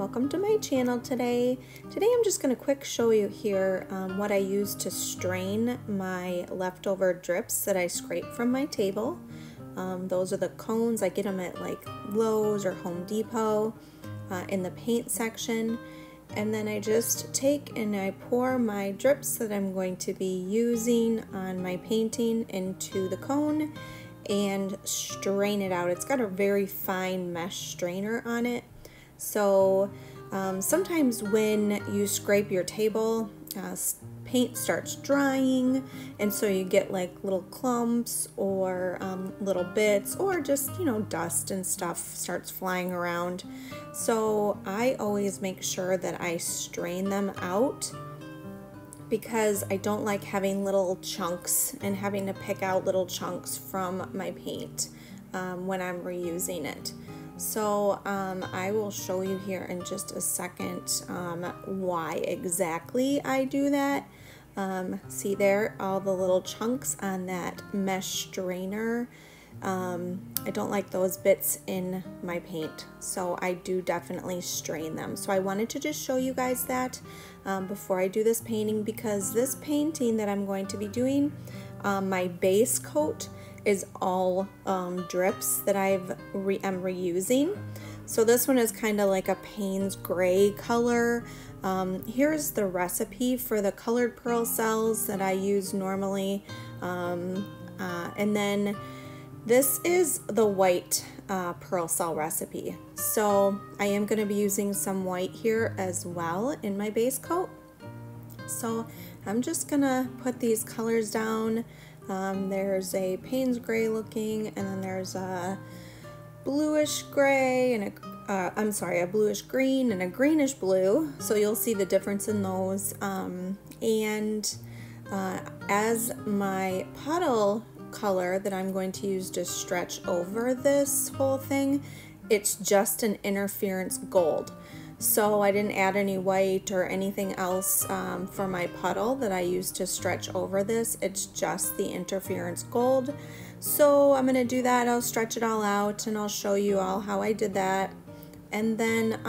welcome to my channel today. Today I'm just going to quick show you here what I use to strain my leftover drips that I scrape from my table. Those are the cones. I get them at like Lowe's or Home Depot in the paint section. And then I just take and I pour my drips that I'm going to be using on my painting into the cone and strain it out. It's got a very fine mesh strainer on it. So sometimes when you scrape your table, paint starts drying, and so you get like little clumps or little bits, or just, you know, dust and stuff starts flying around. So I always make sure that I strain them out because I don't like having little chunks and having to pick out little chunks from my paint when I'm reusing it. So I will show you here in just a second why exactly I do that. See there, all the little chunks on that mesh strainer. I don't like those bits in my paint, so I do definitely strain them. So I wanted to just show you guys that before I do this painting, because this painting that I'm going to be doing, my base coat is all drips that I'm reusing. So this one is kind of like a Payne's gray color. Here's the recipe for the colored pearl cells that I use normally. And then this is the white pearl cell recipe. So I am going to be using some white here as well in my base coat. So I'm just going to put these colors down. There's a Payne's gray looking, and then there's a bluish gray and a bluish green and a greenish blue. So you'll see the difference in those. As my puddle color that I'm going to use to stretch over this whole thing, it's just an Interference Gold. So I didn't add any white or anything else for my puddle that I used to stretch over this. It's just the Interference Gold. So I'm going to do that. I'll stretch it all out and I'll show you all how I did that. And then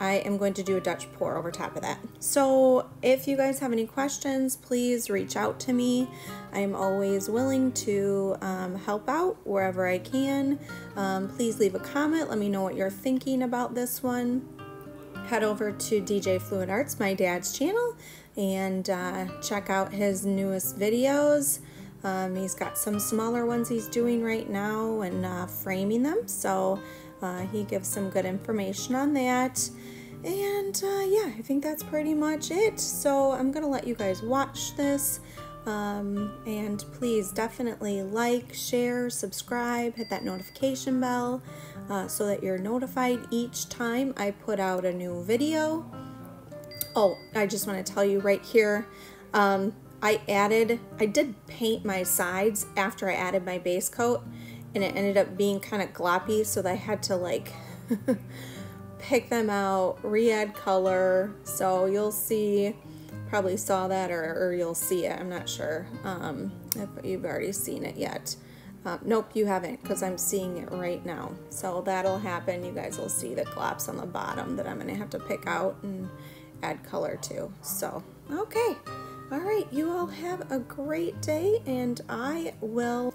I am going to do a Dutch pour over top of that. So if you guys have any questions, please reach out to me. I'm always willing to help out wherever I can. Please leave a comment. Let me know what you're thinking about this one. Head over to DJ Fluid Arts, my dad's channel, and check out his newest videos. He's got some smaller ones he's doing right now and framing them. So he gives some good information on that. And yeah, I think that's pretty much it. So I'm going to let you guys watch this. And please definitely like, share, subscribe, hit that notification bell so that you're notified each time I put out a new video. Oh, I just want to tell you right here, I did paint my sides after I added my base coat, and it ended up being kind of gloppy, so I had to like pick them out, re-add color. So you'll see, probably saw that, or you'll see it, I'm not sure if you've already seen it yet. Nope, you haven't, because I'm seeing it right now. So that'll happen. You guys will see the glops on the bottom that I'm going to have to pick out and add color to. So, okay. All right, you all have a great day, and I will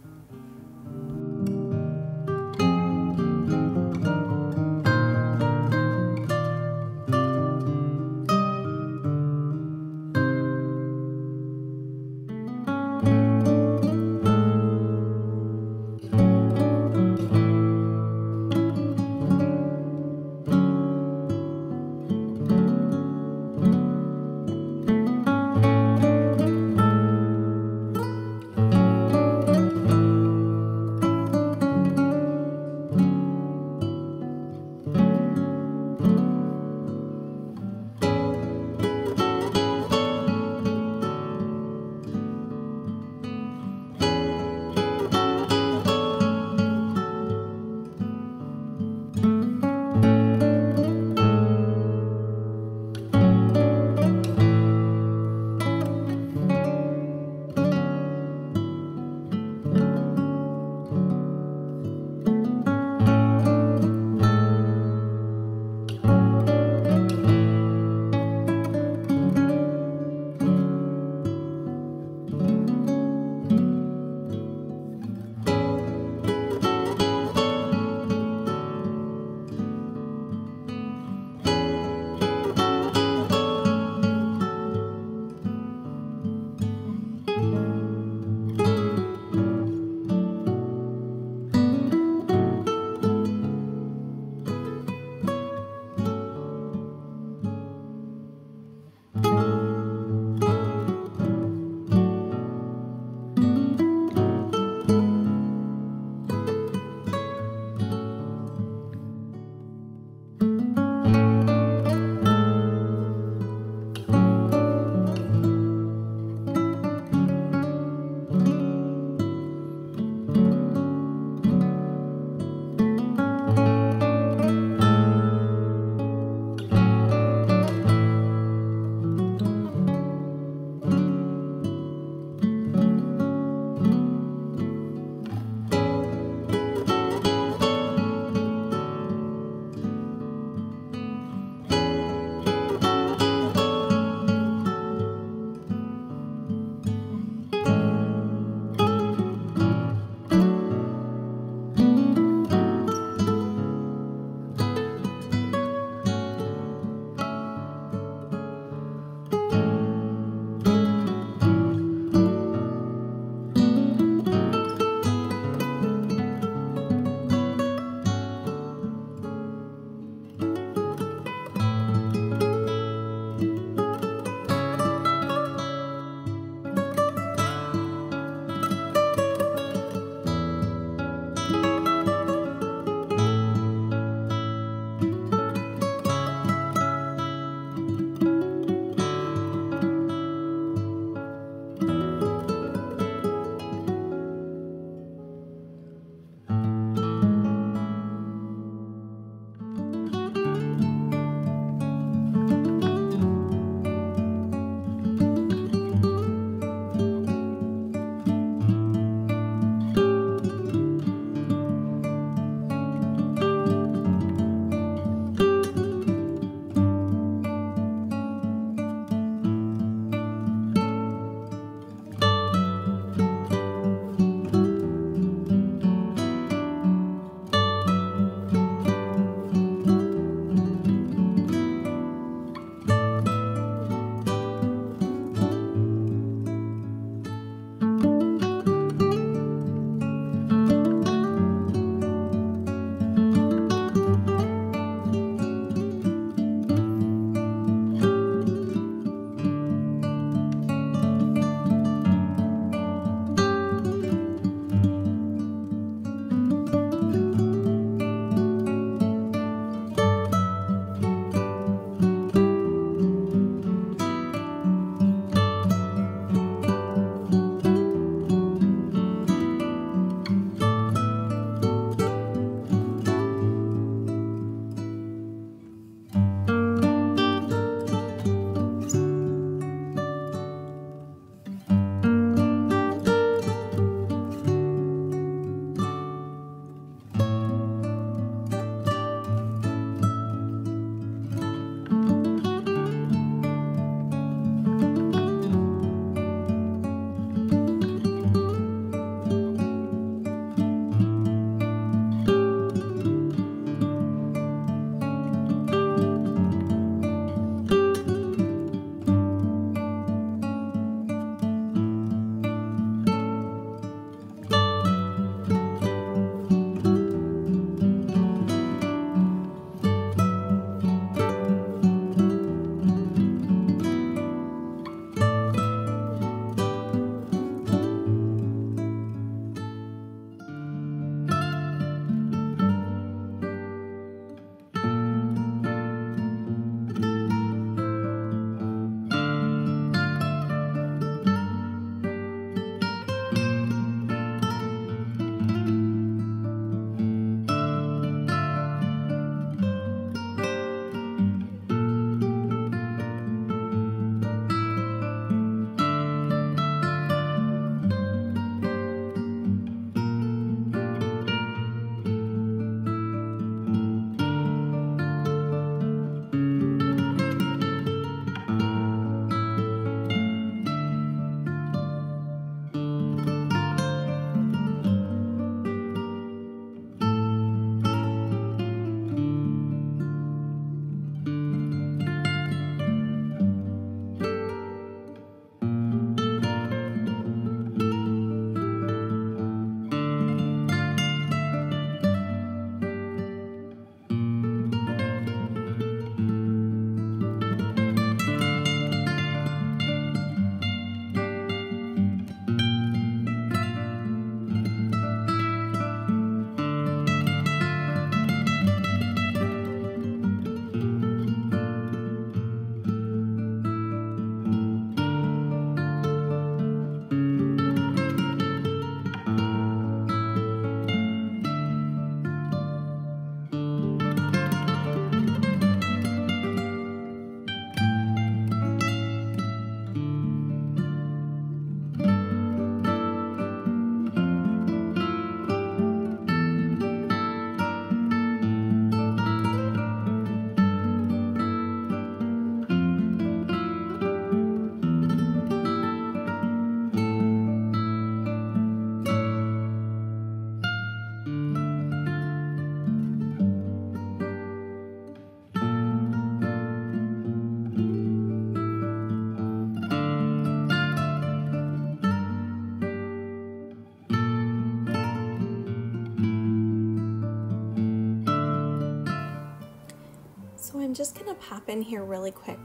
I'm just gonna pop in here really quick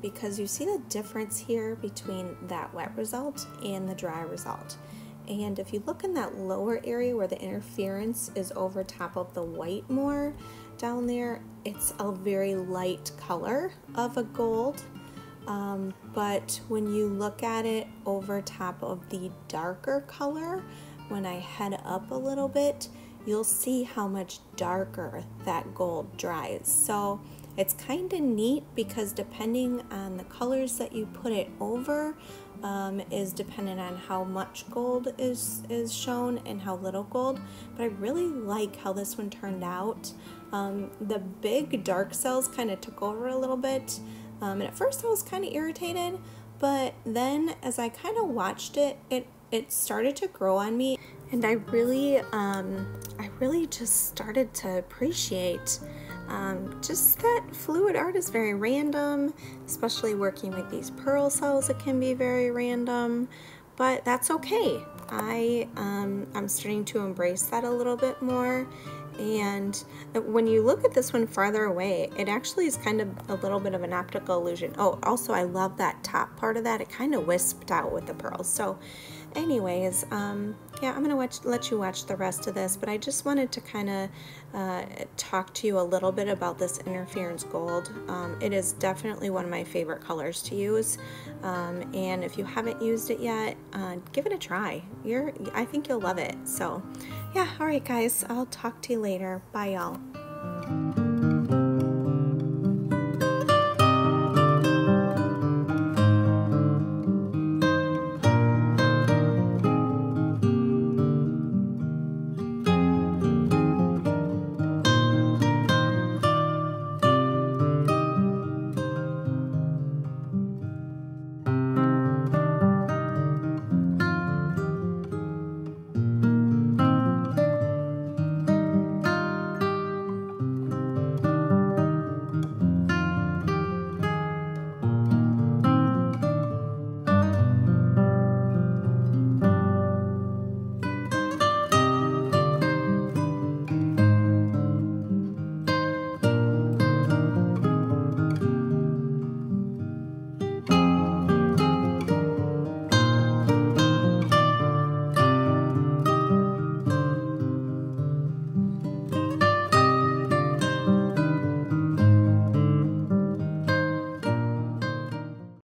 because you see the difference here between that wet result and the dry result. And if you look in that lower area where the interference is over top of the white more down there, it's a very light color of a gold. But when you look at it over top of the darker color, when I head up a little bit, you'll see how much darker that gold dries. So it's kind of neat because depending on the colors that you put it over is dependent on how much gold is shown and how little gold. But I really like how this one turned out. The big dark cells kind of took over a little bit. And at first I was kind of irritated, but then as I kind of watched it, it started to grow on me, and I really just started to appreciate just that fluid art is very random, especially working with these pearl cells. It can be very random, but that's okay. I'm starting to embrace that a little bit more. And when you look at this one farther away, it actually is kind of a little bit of an optical illusion. Oh, also I love that top part of that. It kind of wisped out with the pearls. So anyways, yeah, I'm gonna let you watch the rest of this, but I just wanted to kind of talk to you a little bit about this interference gold. It is definitely one of my favorite colors to use, and if you haven't used it yet, give it a try. I think you'll love it. So yeah, all right guys, I'll talk to you later. Bye y'all.